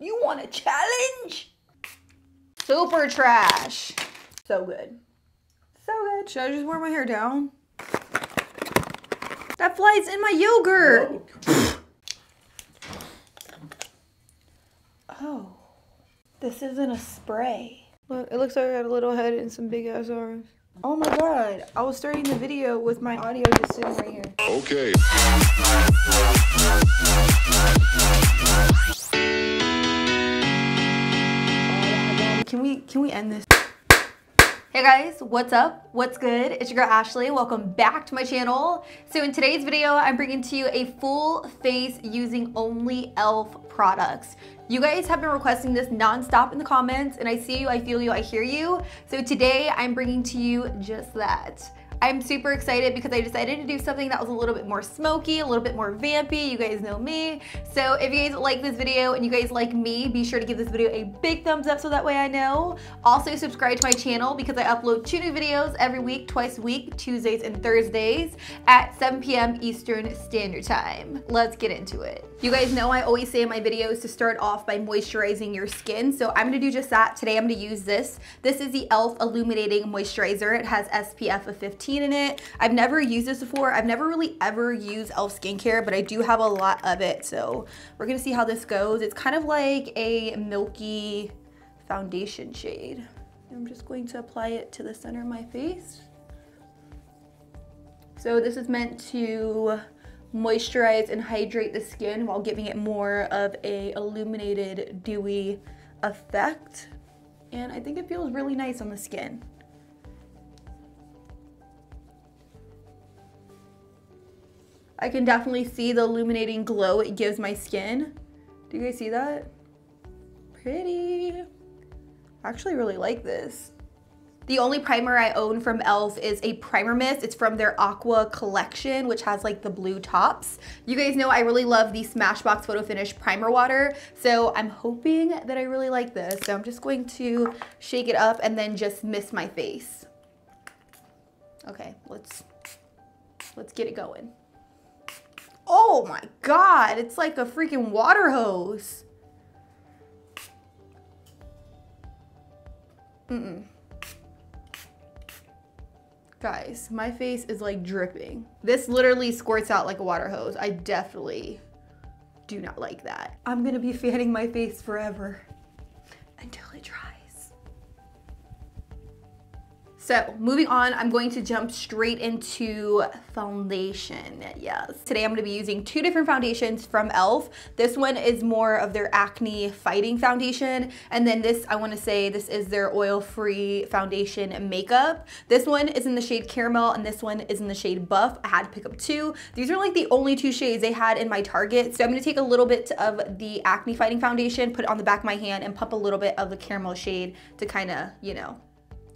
You want a challenge? Super trash. So good. So good. Should I just wear my hair down? That flies in my yogurt. Oh. This isn't a spray. Look, it looks like I got a little head and some big ass arms. Oh my god. I was starting the video with my audio just sitting right here. Okay. Can we end this? Hey guys, what's up? What's good? It's your girl Ashley. Welcome back to my channel. So in today's video, I'm bringing to you a full face using only e.l.f. products. You guys have been requesting this nonstop in the comments, and I see you, I feel you, I hear you. So today I'm bringing to you just that. I'm super excited because I decided to do something that was a little bit more smoky, a little bit more vampy. You guys know me. So if you guys like this video and you guys like me, be sure to give this video a big thumbs up so that way I know. Also subscribe to my channel because I upload 2 new videos every week, twice a week, Tuesdays and Thursdays at 7 p.m. Eastern Standard Time. Let's get into it. You guys know I always say in my videos to start off by moisturizing your skin. So I'm gonna do just that. Today I'm gonna use this. This is the e.l.f. Illuminating Moisturizer. It has SPF of 15. In it. I've never used this before. I've never really ever used e.l.f. skincare, but I do have a lot of it. So we're gonna see how this goes. It's kind of like a milky foundation shade. I'm just going to apply it to the center of my face. So this is meant to moisturize and hydrate the skin while giving it more of a illuminated, dewy effect. And I think it feels really nice on the skin. I can definitely see the illuminating glow it gives my skin. Do you guys see that? Pretty. I actually really like this. The only primer I own from e.l.f. is a primer mist. It's from their Aqua collection, which has like the blue tops. You guys know I really love the Smashbox Photo Finish Primer Water, so I'm hoping that I really like this. So I'm just going to shake it up and then just mist my face. Okay, let's get it going. Oh my god, it's like a freaking water hose. Guys, my face is like dripping. This literally squirts out like a water hose. I definitely do not like that. I'm gonna be fanning my face forever until it dries. So moving on, I'm going to jump straight into foundation, yes. Today I'm gonna be using 2 different foundations from e.l.f. This one is more of their acne fighting foundation. And then this, I wanna say this is their oil-free foundation makeup. This one is in the shade Caramel and this one is in the shade Buff. I had to pick up 2. These are like the only 2 shades they had in my Target. So I'm gonna take a little bit of the acne fighting foundation, put it on the back of my hand and pump a little bit of the Caramel shade to kinda, you know,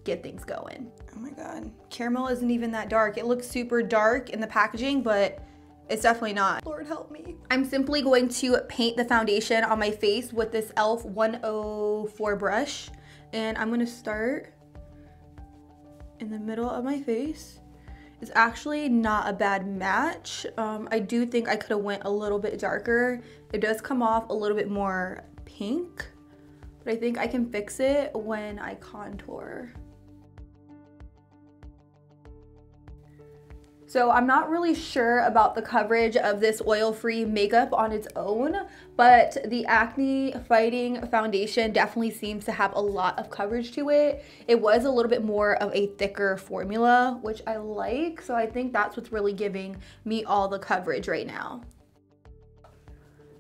get things going. Oh my god. Caramel isn't even that dark. It looks super dark in the packaging, but it's definitely not. Lord help me. I'm simply going to paint the foundation on my face with this e.l.f. 104 brush. And I'm gonna start in the middle of my face. It's actually not a bad match. I do think I could have went a little bit darker. It does come off a little bit more pink, but I think I can fix it when I contour. So I'm not really sure about the coverage of this oil-free makeup on its own, but the acne fighting foundation definitely seems to have a lot of coverage to it. It was a little bit more of a thicker formula, which I like. So I think that's what's really giving me all the coverage right now.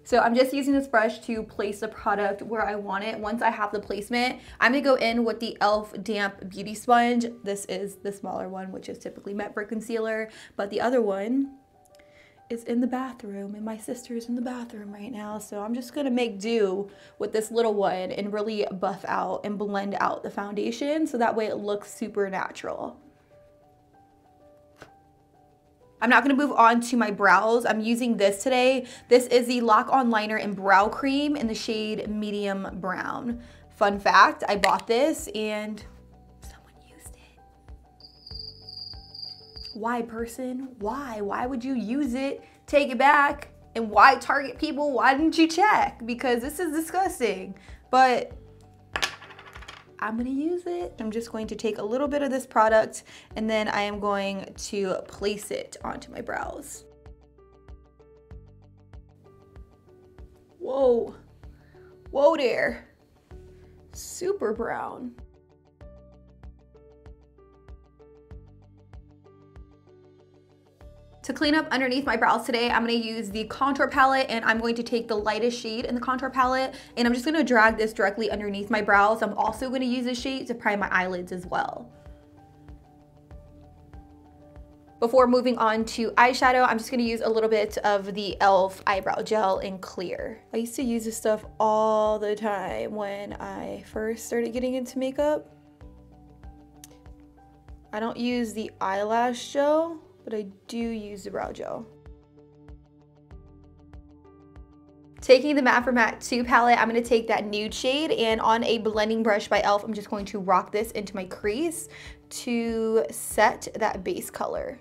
So I'm just using this brush to place the product where I want it. Once I have the placement, I'm gonna go in with the e.l.f. Damp Beauty Sponge. This is the smaller one, which is typically meant for concealer, but the other one is in the bathroom, and my sister's in the bathroom right now, so I'm just gonna make do with this little one and really buff out and blend out the foundation so that way it looks super natural. I'm not gonna move on to my brows. I'm using this today. This is the Lock On Liner and Brow Cream in the shade Medium Brown. Fun fact, I bought this and someone used it. Why, person? Why? Why would you use it? Take it back. And why target people? Why didn't you check? Because this is disgusting. But I'm gonna use it. I'm just going to take a little bit of this product and then I am going to place it onto my brows. Whoa, whoa there, super brown. To clean up underneath my brows today, I'm gonna use the contour palette and I'm going to take the lightest shade in the contour palette and I'm just gonna drag this directly underneath my brows. I'm also gonna use this shade to prime my eyelids as well. Before moving on to eyeshadow, I'm just gonna use a little bit of the e.l.f. eyebrow gel in clear. I used to use this stuff all the time when I first started getting into makeup. I don't use the eyelash gel, but I do use the brow gel. Taking the Matte for Matte 2 palette, I'm gonna take that nude shade and on a blending brush by e.l.f., I'm just going to rock this into my crease to set that base color.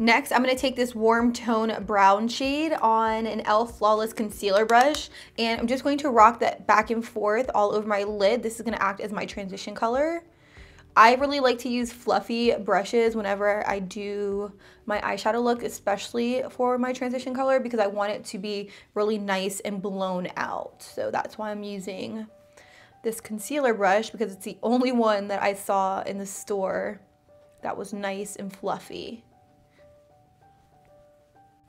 Next, I'm gonna take this warm tone brown shade on an e.l.f. Flawless Concealer brush, and I'm just going to rock that back and forth all over my lid. This is gonna act as my transition color. I really like to use fluffy brushes whenever I do my eyeshadow look, especially for my transition color, because I want it to be really nice and blown out. So that's why I'm using this concealer brush, because it's the only one that I saw in the store that was nice and fluffy.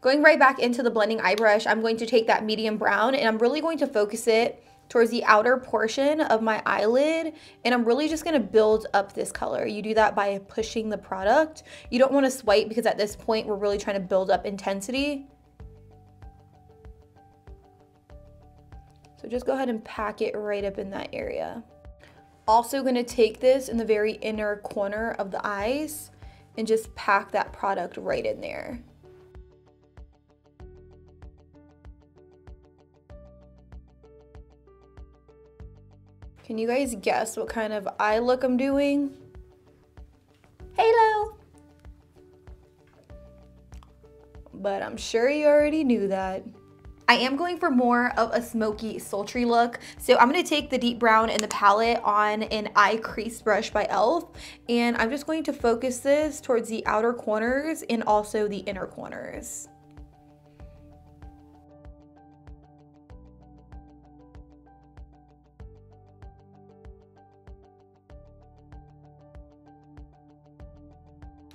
Going right back into the blending eye brush, I'm going to take that medium brown and I'm really going to focus it towards the outer portion of my eyelid. And I'm really just gonna build up this color. You do that by pushing the product. You don't wanna swipe because at this point, we're really trying to build up intensity. So just go ahead and pack it right up in that area. Also gonna take this in the very inner corner of the eyes and just pack that product right in there. Can you guys guess what kind of eye look I'm doing? Halo! But I'm sure you already knew that. I am going for more of a smoky, sultry look. So I'm gonna take the deep brown in the palette on an eye crease brush by e.l.f. and I'm just going to focus this towards the outer corners and also the inner corners.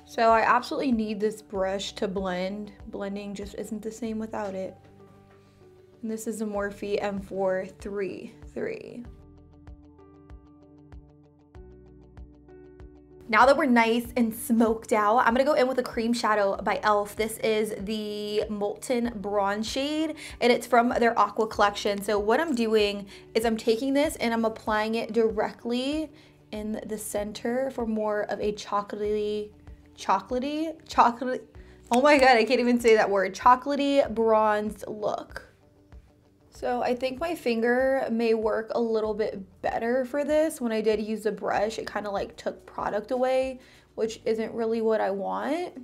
So I absolutely need this brush to blend. Blending just isn't the same without it. And this is the Morphe M433. Now that we're nice and smoked out, I'm gonna go in with a cream shadow by e.l.f. This is the Molten Bronze shade, and it's from their Aqua collection. So what I'm doing is I'm taking this and I'm applying it directly in the center for more of a chocolatey, oh my god, I can't even say that word, chocolatey bronzed look. So I think my finger may work a little bit better for this. When I did use a brush, it kind of like took product away, which isn't really what I want.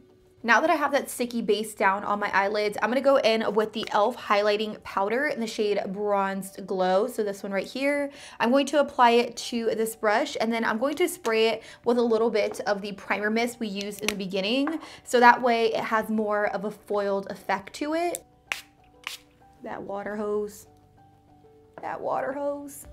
Now that I have that sticky base down on my eyelids, I'm gonna go in with the e.l.f. highlighting powder in the shade Bronzed Glow, so this one right here. I'm going to apply it to this brush and then I'm going to spray it with a little bit of the primer mist we used in the beginning, so that way it has more of a foiled effect to it. That water hose, that water hose.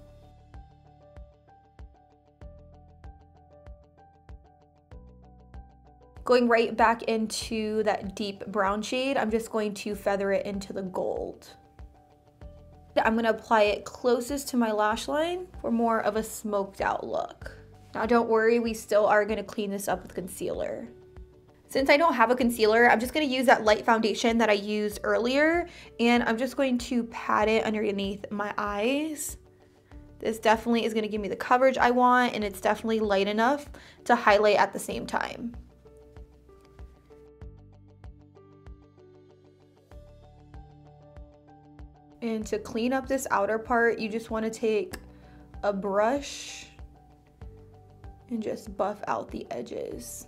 Going right back into that deep brown shade, I'm just going to feather it into the gold. I'm gonna apply it closest to my lash line for more of a smoked out look. Now don't worry, we still are gonna clean this up with concealer. Since I don't have a concealer, I'm just gonna use that light foundation that I used earlier, and I'm just going to pat it underneath my eyes. This definitely is gonna give me the coverage I want, and it's definitely light enough to highlight at the same time. And to clean up this outer part, you just want to take a brush and just buff out the edges.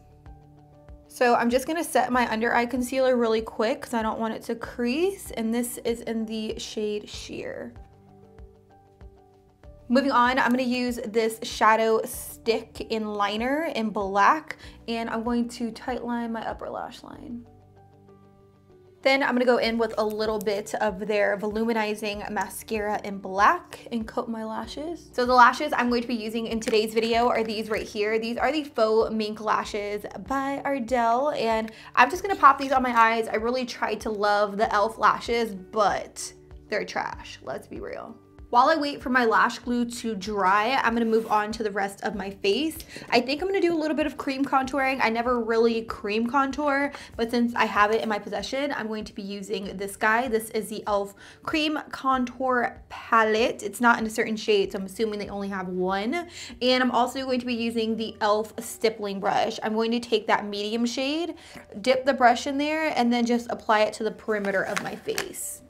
So I'm just gonna set my under eye concealer really quick because I don't want it to crease, and this is in the shade Sheer. Moving on, I'm gonna use this shadow stick in liner in black, and I'm going to tightline my upper lash line. Then I'm gonna go in with a little bit of their Voluminizing Mascara in black and coat my lashes. So the lashes I'm going to be using in today's video are these right here. These are the Faux Mink Lashes by Ardell, and I'm just gonna pop these on my eyes. I really tried to love the e.l.f. lashes, but they're trash, let's be real. While I wait for my lash glue to dry, I'm gonna move on to the rest of my face. I think I'm gonna do a little bit of cream contouring. I never really cream contour, but since I have it in my possession, I'm going to be using this guy. This is the e.l.f. Cream Contour Palette. It's not in a certain shade, so I'm assuming they only have one. And I'm also going to be using the e.l.f. Stippling Brush. I'm going to take that medium shade, dip the brush in there, and then just apply it to the perimeter of my face.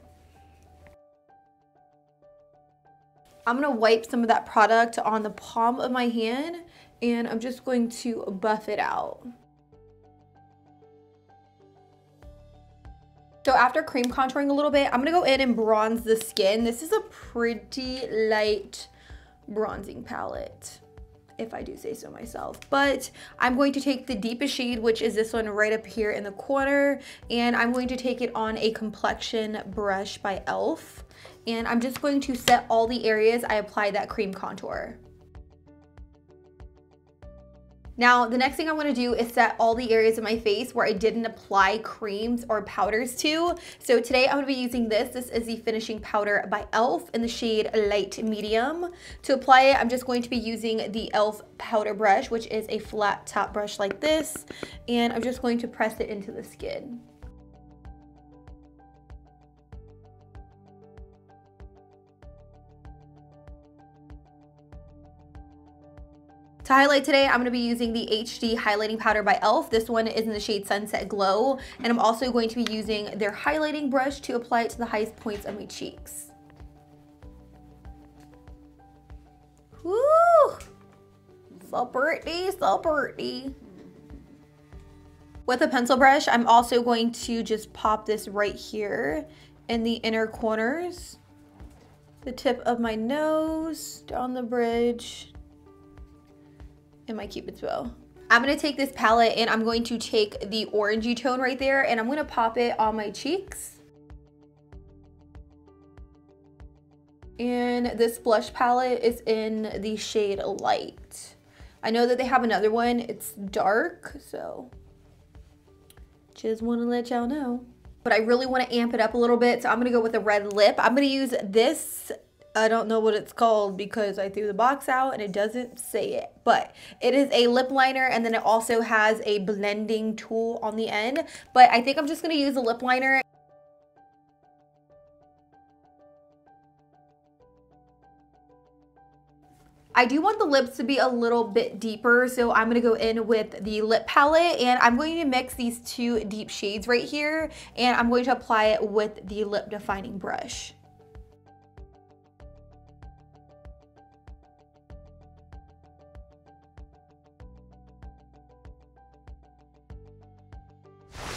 I'm gonna wipe some of that product on the palm of my hand, and I'm just going to buff it out. So after cream contouring a little bit, I'm gonna go in and bronze the skin. This is a pretty light bronzing palette, if I do say so myself. But I'm going to take the deepest shade, which is this one right up here in the corner, and I'm going to take it on a complexion brush by e.l.f. And I'm just going to set all the areas I applied that cream contour. Now, the next thing I want to do is set all the areas of my face where I didn't apply creams or powders to. So today I'm going to be using this. This is the Finishing Powder by e.l.f. in the shade Light Medium. To apply it, I'm just going to be using the e.l.f. powder brush, which is a flat top brush like this. And I'm just going to press it into the skin. To highlight today, I'm going to be using the HD Highlighting Powder by e.l.f. This one is in the shade Sunset Glow, and I'm also going to be using their highlighting brush to apply it to the highest points of my cheeks. Woo! So pretty, so pretty. With a pencil brush, I'm also going to just pop this right here in the inner corners, the tip of my nose, down the bridge, in my Cupid's bow. I'm gonna take this palette and I'm going to take the orangey tone right there, and I'm gonna pop it on my cheeks. And this blush palette is in the shade Light. I know that they have another one, it's dark, so just wanna let y'all know. But I really wanna amp it up a little bit, so I'm gonna go with a red lip. I'm gonna use this, I don't know what it's called because I threw the box out and it doesn't say it, but it is a lip liner, and then it also has a blending tool on the end. But I think I'm just gonna use a lip liner. I do want the lips to be a little bit deeper, so I'm gonna go in with the lip palette, and I'm going to mix these two deep shades right here, and I'm going to apply it with the lip defining brush.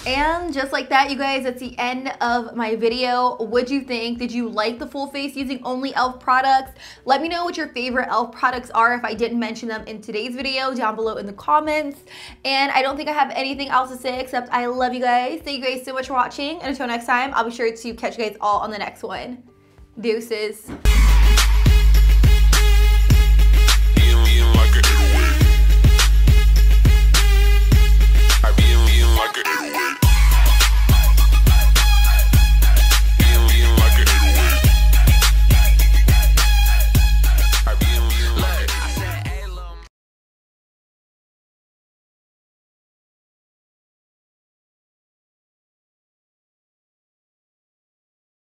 And just like that, you guys, that's the end of my video. What'd you think? Did you like the full face using only e.l.f. products? Let me know what your favorite e.l.f. products are if I didn't mention them in today's video down below in the comments. And I don't think I have anything else to say except I love you guys. Thank you guys so much for watching. And until next time, I'll be sure to catch you guys all on the next one. Deuces.